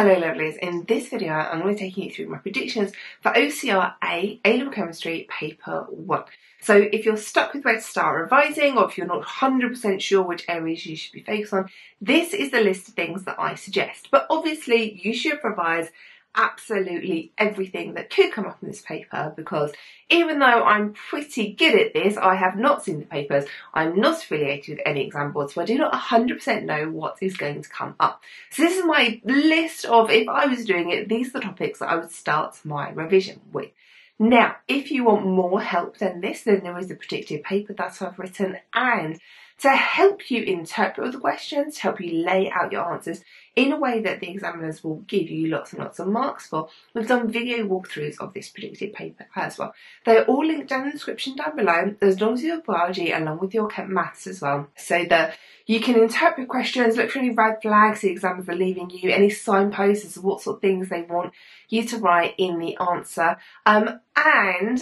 Hello lovelies, in this video I'm going to be taking you through my predictions for OCR A, A-Level Chemistry, Paper 1. So if you're stuck with where to start revising, or if you're not 100% sure which areas you should be focused on, this is the list of things that I suggest. But obviously you should revise absolutely everything that could come up in this paper, because even though I'm pretty good at this, I have not seen the papers, I'm not affiliated with any exam board, so I do not 100% know what is going to come up. So this is my list of, if I was doing it, these are the topics that I would start my revision with. Now, if you want more help than this, then there is the predictive paper that I've written, and to help you interpret the questions, to help you lay out your answers in a way that the examiners will give you lots and lots of marks for, we've done video walkthroughs of this predictive paper as well. They're all linked down in the description down below, as long as your biology along with your chem maths as well, so that you can interpret questions, look for any red flags the examiners are leaving you, any signposts as to what sort of things they want you to write in the answer, and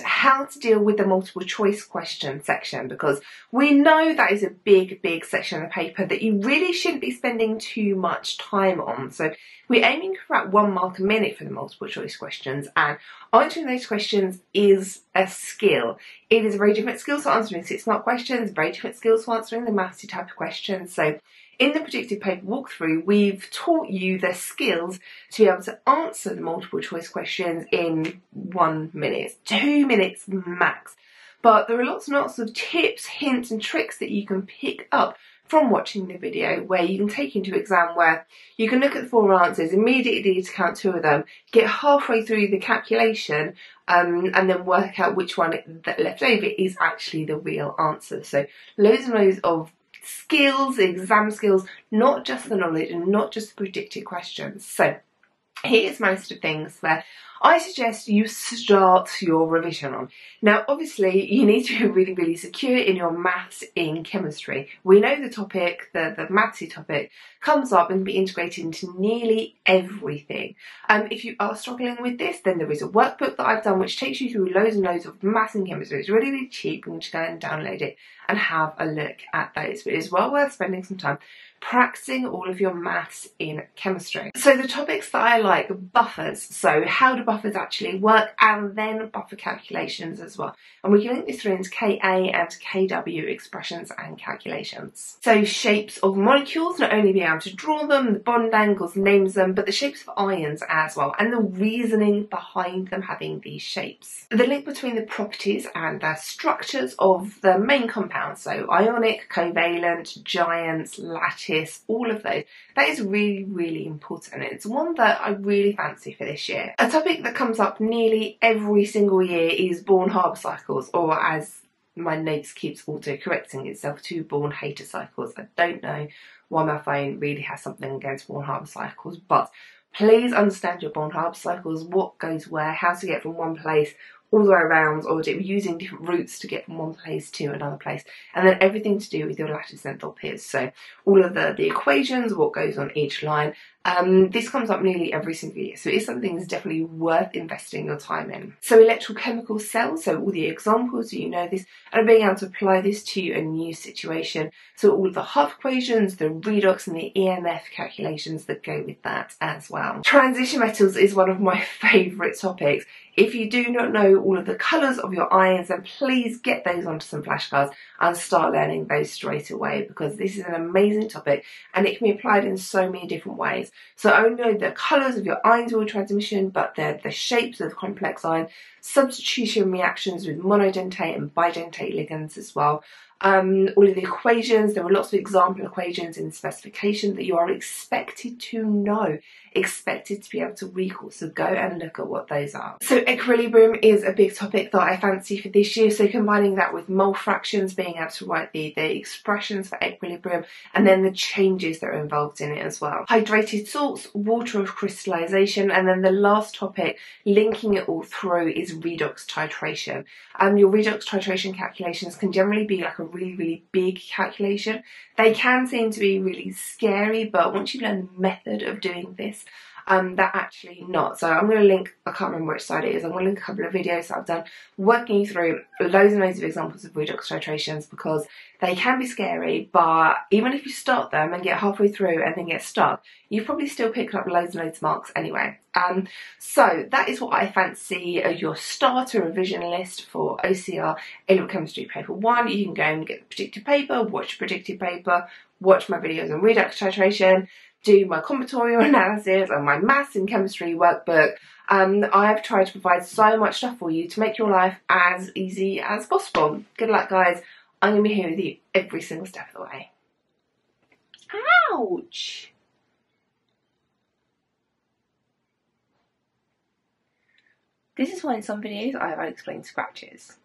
how to deal with the multiple choice question section, because we know that is a big section of the paper that you really shouldn't be spending too much time on. So we're aiming for about 1 mark a minute for the multiple choice questions, and answering those questions is a skill. It is a very different skill to answering 6 mark questions, very different skills to answering the mathsy type of questions. So in the predictive paper walkthrough, we've taught you the skills to be able to answer the multiple choice questions in 1 minute, 2 minutes max. But there are lots and lots of tips, hints and tricks that you can pick up from watching the video, where you can take into exam where you can look at the 4 answers, immediately discount 2 of them, get halfway through the calculation and then work out which one that left over is actually the real answer. So loads and loads of skills, exam skills, not just the knowledge and not just the predicted questions. So here's my list of things where I suggest you start your revision on. Now obviously you need to be really secure in your maths in chemistry. We know the topic, the mathsy topic, comes up and can be integrated into nearly everything. If you are struggling with this, then there is a workbook that I've done which takes you through loads and loads of maths and chemistry. It's really cheap, and you can go and download it and have a look at those, but it's well worth spending some time practicing all of your maths in chemistry. So the topics that I like, buffers, so how do buffers actually work, and then buffer calculations as well. And we can link this through into Ka and Kw expressions and calculations. So shapes of molecules, not only being able to draw them, the bond angles, names them, but the shapes of ions as well, and the reasoning behind them having these shapes. The link between the properties and the structures of the main compounds, so ionic, covalent, giants, lattice, all of those. That is really important, and it's one that I really fancy for this year. A topic that comes up nearly every single year is Born–Haber cycles, or as my notes keeps auto-correcting itself to Born–Haber cycles. I don't know why my phone really has something against Born–Haber cycles, but please understand your Born–Haber cycles, what goes where, how to get from one place all the way around, or using different routes to get from one place to another place, and then everything to do with your lattice enthalpies, so all of the equations, what goes on each line. This comes up nearly every single year, so it is something that's definitely worth investing your time in. So electrochemical cells, so all the examples, so you know this, and being able to apply this to a new situation, so all of the Hof equations, the redox and the EMF calculations that go with that as well. Transition metals is one of my favourite topics. If you do not know all of the colours of your ions, then please get those onto some flashcards and start learning those straight away, because this is an amazing topic and it can be applied in so many different ways. So I know the colours of your ions will transmission, but the shapes of the complex ion, substitution reactions with monodentate and bidentate ligands as well. All of the equations, there are lots of example equations in the specification that you are expected to know, expected to be able to recall, so go and look at what those are. So equilibrium is a big topic that I fancy for this year, so combining that with mole fractions, being able to write the expressions for equilibrium and then the changes that are involved in it as well. Hydrated salts, water of crystallisation, and then the last topic linking it all through is redox titration. Your redox titration calculations can generally be like a really big calculation. They can seem to be really scary, but once you learn the method of doing this, They're actually not. So I'm going to link, I can't remember which side it is, I'm going to link a couple of videos that I've done working you through loads and loads of examples of redox titrations, because they can be scary, but even if you start them and get halfway through and then get stuck, you've probably still picked up loads and loads of marks anyway. So that is what I fancy your starter revision list for OCR A Chemistry Paper 1. You can go and get the predictive paper, watch predictive paper, watch my videos on redox titration, do my combinatorial analysis and my maths and chemistry workbook. I've tried to provide so much stuff for you to make your life as easy as possible. Good luck, guys. I'm going to be here with you every single step of the way. Ouch! This is why in some videos I've explained scratches.